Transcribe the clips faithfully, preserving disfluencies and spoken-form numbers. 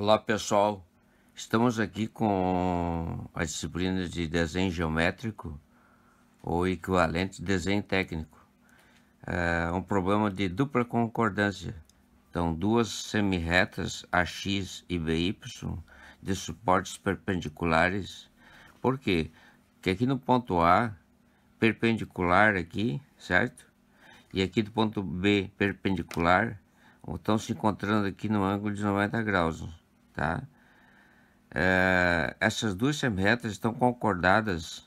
Olá pessoal, estamos aqui com a disciplina de desenho geométrico ou equivalente desenho técnico. É um problema de dupla concordância, então duas semirretas A X e B Y de suportes perpendiculares. Por quê? Porque aqui no ponto A, perpendicular aqui, certo? E aqui do ponto B, perpendicular, estão se encontrando aqui no ângulo de noventa graus. Tá? É, essas duas semirretas estão concordadas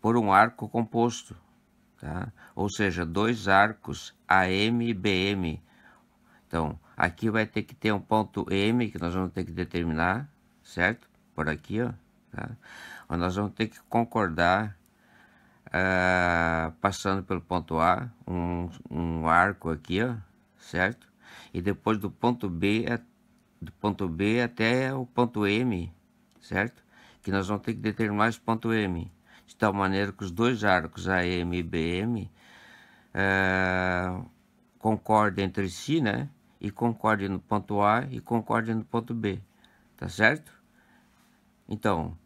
por um arco composto, tá? Ou seja, dois arcos A M e B M. Então, aqui vai ter que ter um ponto M que nós vamos ter que determinar, certo? Por aqui, ó, tá? Onde nós vamos ter que concordar, é, passando pelo ponto A, um, um arco aqui, ó, certo? E depois do ponto B até do ponto B até o ponto M, certo? Que nós vamos ter que determinar esse ponto M, de tal maneira que os dois arcos A M e B M é, concordem entre si, né? E concordem no ponto A e concordem no ponto B, tá certo? Então,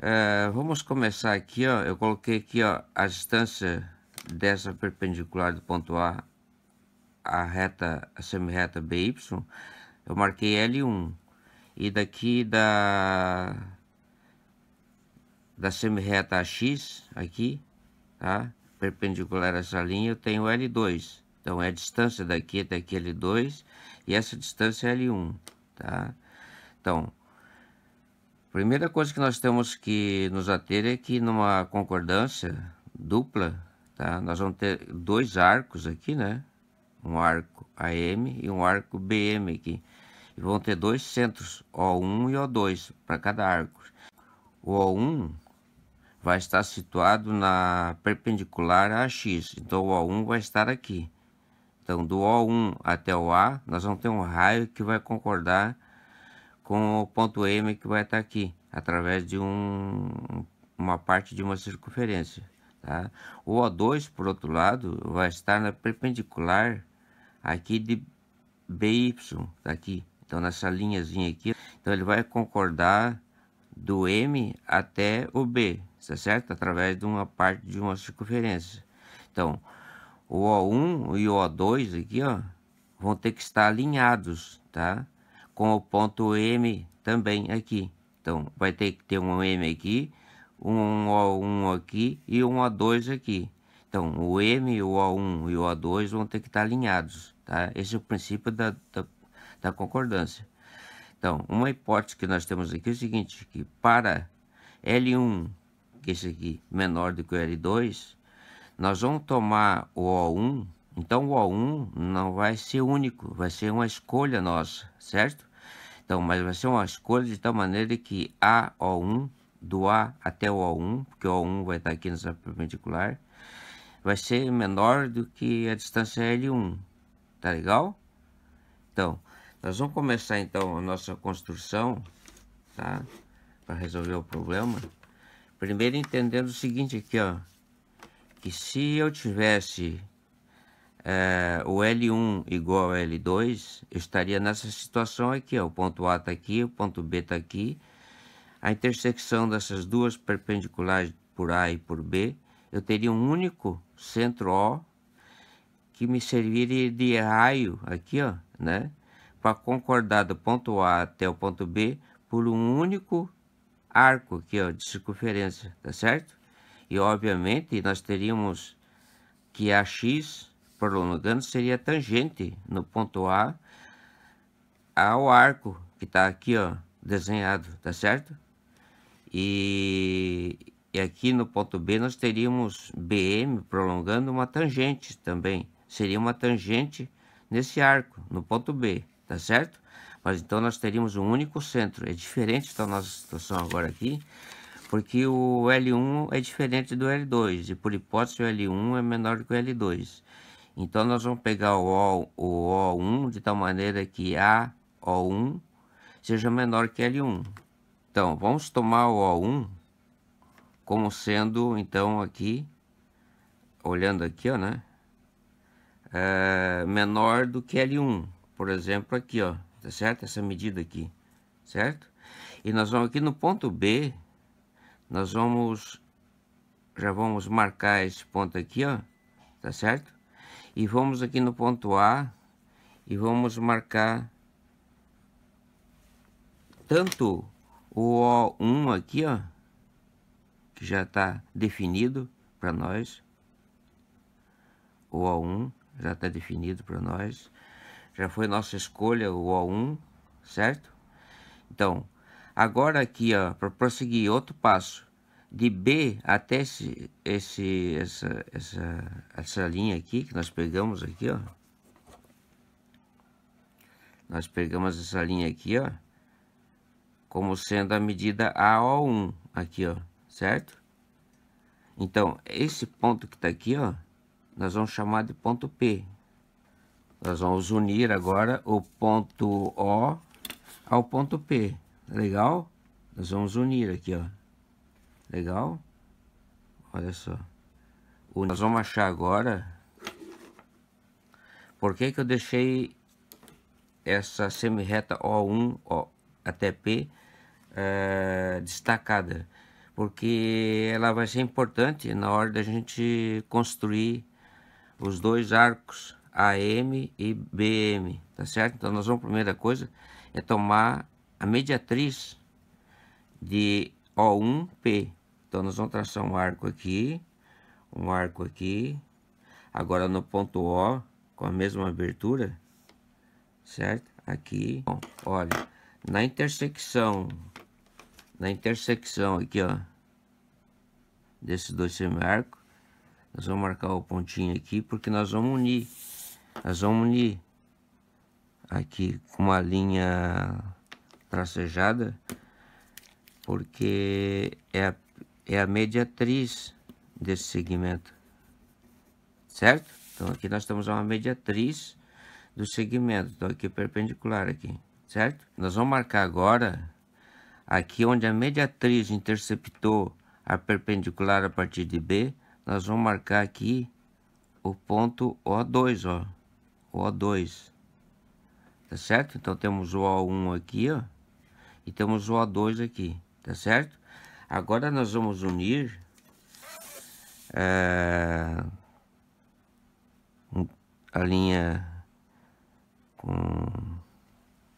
é, vamos começar aqui, ó. Eu coloquei aqui, ó, a distância dessa perpendicular do ponto A à reta, a semirreta B Y. Eu marquei L um, e daqui da, da semirreta A X, aqui, tá? Perpendicular a essa linha, eu tenho L dois. Então, é a distância daqui até aqui L dois, e essa distância é L um, tá? Então, a primeira coisa que nós temos que nos ater é que numa concordância dupla, tá? Nós vamos ter dois arcos aqui, né? Um arco A M e um arco B M aqui. E vão ter dois centros, O um e O dois, para cada arco. O O um vai estar situado na perpendicular a AX, então o O um vai estar aqui. Então do O um até o A, nós vamos ter um raio que vai concordar com o ponto M que vai estar aqui, através de um, uma parte de uma circunferência. Tá? O O dois, por outro lado, vai estar na perpendicular aqui de B Y, tá aqui, então nessa linhazinha aqui, então ele vai concordar do M até o B, tá certo? Através de uma parte de uma circunferência. Então, o O um e o O dois aqui, ó, vão ter que estar alinhados, tá? Com o ponto M também aqui, então vai ter que ter um M aqui, um O um aqui e um O dois aqui. Então, o M, o O um e o O dois vão ter que estar alinhados, tá? Esse é o princípio da, da, da concordância. Então, uma hipótese que nós temos aqui é o seguinte, que para L um, que esse aqui menor do que o L dois, nós vamos tomar o O um, então o O um não vai ser único, vai ser uma escolha nossa, certo? Então, mas vai ser uma escolha de tal maneira que A, O um, do A até o O um, porque o O um vai estar aqui nessa perpendicular, vai ser menor do que a distância L um, tá legal? Então, nós vamos começar então a nossa construção, tá? Para resolver o problema. Primeiro entendendo o seguinte aqui, ó, que se eu tivesse é, o L um igual a L dois, eu estaria nessa situação aqui, ó, o ponto A tá aqui, o ponto B tá aqui, a intersecção dessas duas perpendiculares por A e por B, eu teria um único centro O que me serviria de raio aqui, ó, né? Para concordar do ponto A até o ponto B por um único arco aqui, ó, de circunferência, tá certo? E obviamente nós teríamos que A X prolongando seria tangente no ponto A ao arco que está aqui, ó, desenhado, tá certo? E, e aqui no ponto B nós teríamos B M prolongando uma tangente também, seria uma tangente nesse arco, no ponto B, tá certo? Mas então nós teríamos um único centro, é diferente da nossa situação agora aqui, porque o L um é diferente do L dois, e por hipótese o L um é menor que o L dois. Então nós vamos pegar o, o, o O um de tal maneira que A, O um, seja menor que L um. Então, vamos tomar o O um como sendo, então, aqui, olhando aqui, ó, né? É menor do que L um. Por exemplo, aqui, ó, tá certo? Essa medida aqui, certo? E nós vamos aqui no ponto B, nós vamos, já vamos marcar esse ponto aqui, ó, tá certo? E vamos aqui no ponto A e vamos marcar tanto o O um aqui, ó, que já está definido para nós, o O um já está definido para nós, já foi nossa escolha o O um, certo? Então, agora aqui, ó, para prosseguir outro passo, de B até esse, esse, essa, essa, essa linha aqui, que nós pegamos aqui, ó, nós pegamos essa linha aqui, ó, como sendo a medida A O um, aqui, ó, certo? Então, esse ponto que está aqui, ó, nós vamos chamar de ponto P. Nós vamos unir agora o ponto O ao ponto P. Legal? Nós vamos unir aqui, ó. Legal? Olha só. Unir. Nós vamos achar agora... Por que que eu deixei essa semirreta O um ó, até P é, destacada? Porque ela vai ser importante na hora da gente construir os dois arcos A M e B M, tá certo? Então nós vamos, a primeira coisa é tomar a mediatriz de O um P. Então nós vamos traçar um arco aqui, um arco aqui, agora no ponto O, com a mesma abertura, certo? Aqui, bom, olha, na intersecção, na intersecção aqui, ó, desses dois semi-arcos, nós vamos marcar o pontinho aqui, porque nós vamos unir, nós vamos unir aqui com uma linha tracejada, porque é a, é a mediatriz desse segmento, certo? Então aqui nós temos uma mediatriz do segmento, então aqui perpendicular aqui, certo? Nós vamos marcar agora aqui onde a mediatriz interceptou a perpendicular a partir de B, nós vamos marcar aqui o ponto O dois, ó, O dois, tá certo? Então temos o O um aqui, ó, e temos o O dois aqui, tá certo? Agora nós vamos unir é, a linha com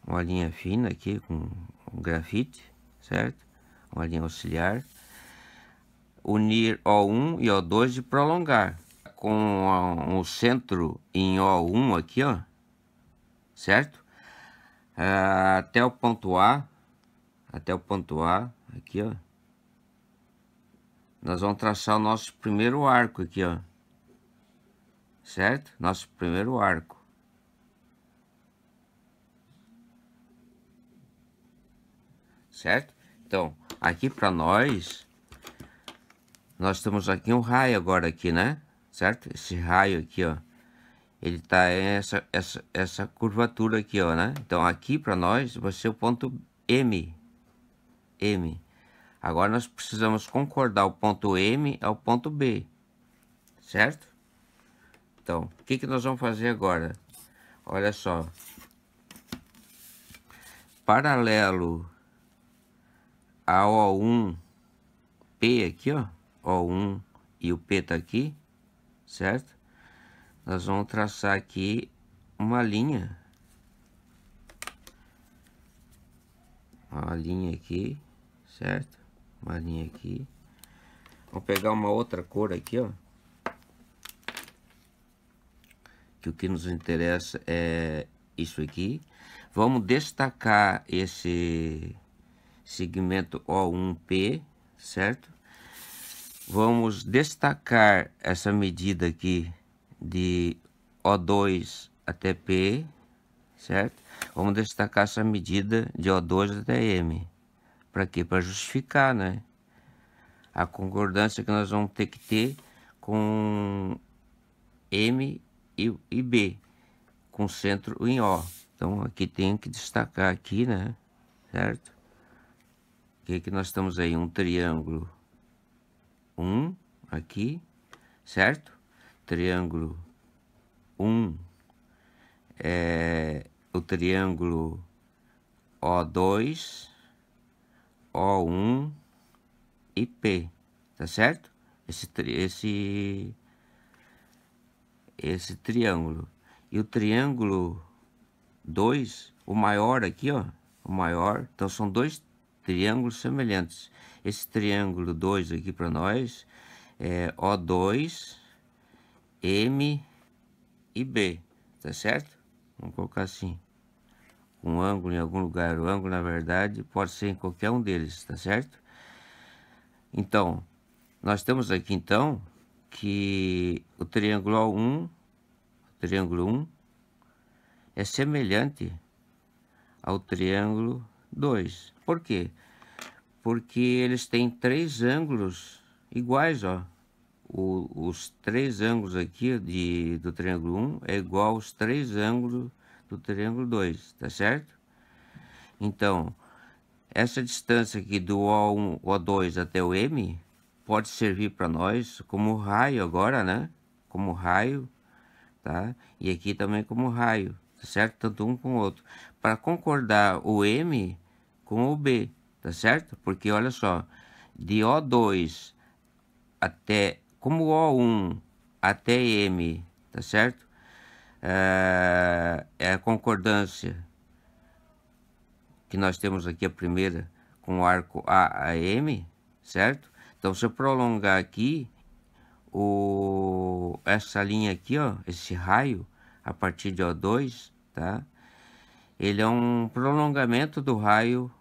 uma linha fina aqui, com grafite, certo? Uma linha auxiliar. Unir O um e O dois e prolongar com o centro em O um aqui, ó, certo? Até o ponto A, até o ponto A, aqui, ó. Nós vamos traçar o nosso primeiro arco aqui, ó, certo? Nosso primeiro arco. Certo? Então, aqui para nós, nós temos aqui um raio agora aqui, né? Certo? Esse raio aqui, ó, ele tá essa, essa, essa curvatura aqui, ó, né? Então, aqui para nós vai ser o ponto M. M. Agora, nós precisamos concordar o ponto M ao ponto B, certo? Então, o que que nós vamos fazer agora? Olha só. Paralelo a O um P aqui, ó, O um e o P tá aqui, certo? Nós vamos traçar aqui uma linha, uma linha aqui, certo? Uma linha aqui. Vamos pegar uma outra cor aqui, ó, que o que nos interessa é isso aqui. Vamos destacar esse segmento O um P, certo? Vamos destacar essa medida aqui de O dois até P, certo? Vamos destacar essa medida de O dois até M. Para quê? Para justificar, né? A concordância que nós vamos ter que ter com M e, e B, com centro em O. Então aqui tem que destacar aqui, né? Certo? Que que nós estamos aí, um triângulo um aqui, certo? Triângulo um é o triângulo O dois, O um e P, tá certo? Esse, esse, esse triângulo. E o triângulo dois, o maior aqui, ó, o maior, então são dois triângulos semelhantes. Esse triângulo dois aqui para nós é O dois, M e B, tá certo? Vamos colocar assim. Um ângulo em algum lugar, o ângulo na verdade pode ser em qualquer um deles, tá certo? Então, nós temos aqui então que o triângulo O um, triângulo um é semelhante ao triângulo dois. Por quê? Porque eles têm três ângulos iguais, ó. O, os três ângulos aqui de, do triângulo um é igual aos três ângulos do triângulo dois, tá certo? Então, essa distância aqui do O um, O dois até o M pode servir para nós como raio agora, né? Como raio, tá? E aqui também como raio, tá certo? Tanto um com o outro. Para concordar o M com o B, tá certo? Porque olha só, de O dois até, como O um até M, tá certo? É a concordância que nós temos aqui, a primeira, com o arco A a M, certo? Então, se eu prolongar aqui, o, essa linha aqui, ó, esse raio, a partir de O dois, tá? Ele é um prolongamento do raio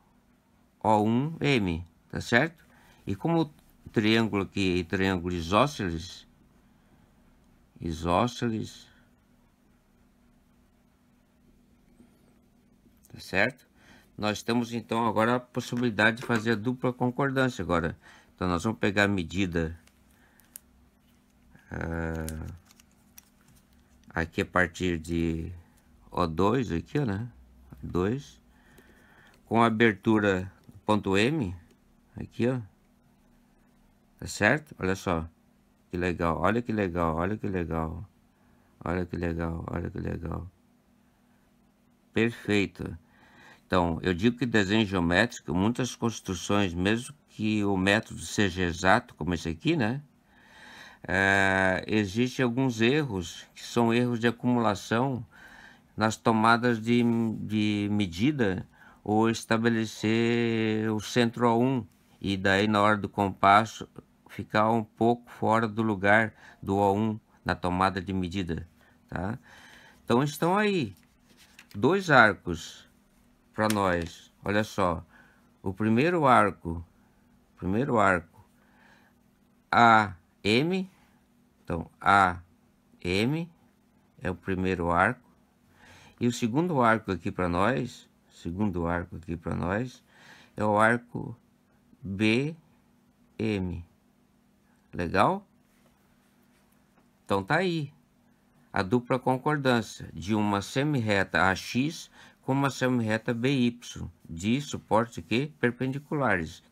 O um M, tá certo? E como o triângulo aqui, triângulo isósceles, isósceles, tá certo? Nós temos então agora a possibilidade de fazer a dupla concordância agora. Então nós vamos pegar a medida uh, aqui a partir de O dois aqui, né? O dois com a abertura do ponto M aqui, ó. Tá certo? Olha só. Que legal. Olha que legal. Olha que legal. Olha que legal. Olha que legal. Perfeito. Então, eu digo que desenho geométrico, muitas construções, mesmo que o método seja exato, como esse aqui, né? É, existem alguns erros, que são erros de acumulação nas tomadas de, de medida, ou estabelecer o centro O um, e daí na hora do compasso ficar um pouco fora do lugar do O um, na tomada de medida, tá? Então, estão aí dois arcos para nós. Olha só, o primeiro arco, primeiro arco A M, então A M é o primeiro arco, e o segundo arco aqui para nós, segundo arco aqui para nós é o arco B M. Legal? Então tá aí a dupla concordância de uma semirreta A X com uma semirreta B Y de suportes que perpendiculares.